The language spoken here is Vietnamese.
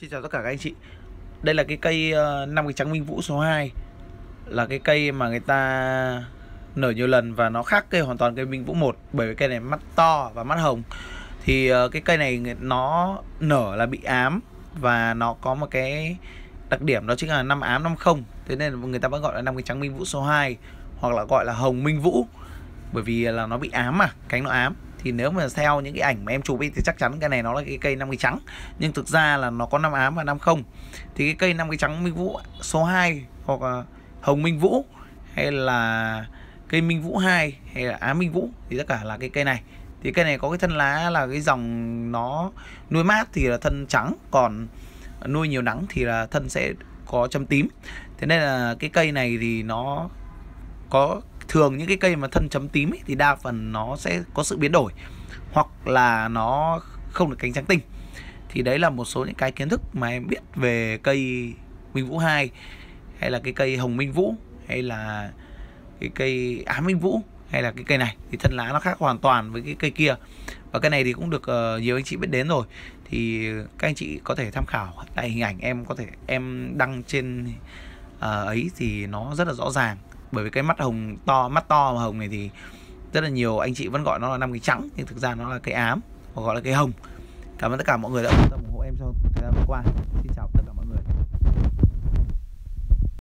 Xin chào tất cả các anh chị. Đây là cái cây 5 cái trắng Minh Vũ số 2. Là cái cây mà người ta nở nhiều lần và nó khác cây hoàn toàn cây Minh Vũ 1. Bởi vì cây này mắt to và mắt hồng. Thì cái cây này nó nở là bị ám. Và nó có một cái đặc điểm đó chính là 5 ám 5 không. Thế nên người ta vẫn gọi là 5 cái trắng Minh Vũ số 2. Hoặc là gọi là Hồng Minh Vũ. Bởi vì là nó bị ám mà, cánh nó ám. Thì nếu mà theo những cái ảnh mà em chụp ấy thì chắc chắn cái này nó là cái cây 5 cái trắng. Nhưng thực ra là nó có 5 ám và 5 không. Thì cái cây 5 cái trắng Minh Vũ số 2 hoặc là Hồng Minh Vũ hay là cây Minh Vũ 2 hay là Ám Minh Vũ thì tất cả là cái cây này. Thì cây này có cái thân lá là cái dòng nó nuôi mát thì là thân trắng, còn nuôi nhiều nắng thì là thân sẽ có chấm tím. Thế nên là cái cây này thì nó có thường những cái cây mà thân chấm tím ấy, thì đa phần nó sẽ có sự biến đổi hoặc là nó không được cánh trắng tinh. Thì đấy là một số những cái kiến thức mà em biết về cây Minh Vũ 2 hay là cái cây Hồng Minh Vũ hay là cái cây Ám Minh Vũ hay là cái cây này. Thì thân lá nó khác hoàn toàn với cái cây kia. Và cây này thì cũng được nhiều anh chị biết đến rồi. Thì các anh chị có thể tham khảo lại hình ảnh em có thể em đăng trên ấy thì nó rất là rõ ràng. Bởi vì cái mắt hồng to, mắt to mà hồng này thì rất là nhiều anh chị vẫn gọi nó là 5 cái trắng, nhưng thực ra nó là cái ám, hoặc gọi là cái hồng. Cảm ơn tất cả mọi người đã ủng hộ em trong thời gian vừa qua. Xin chào tất cả.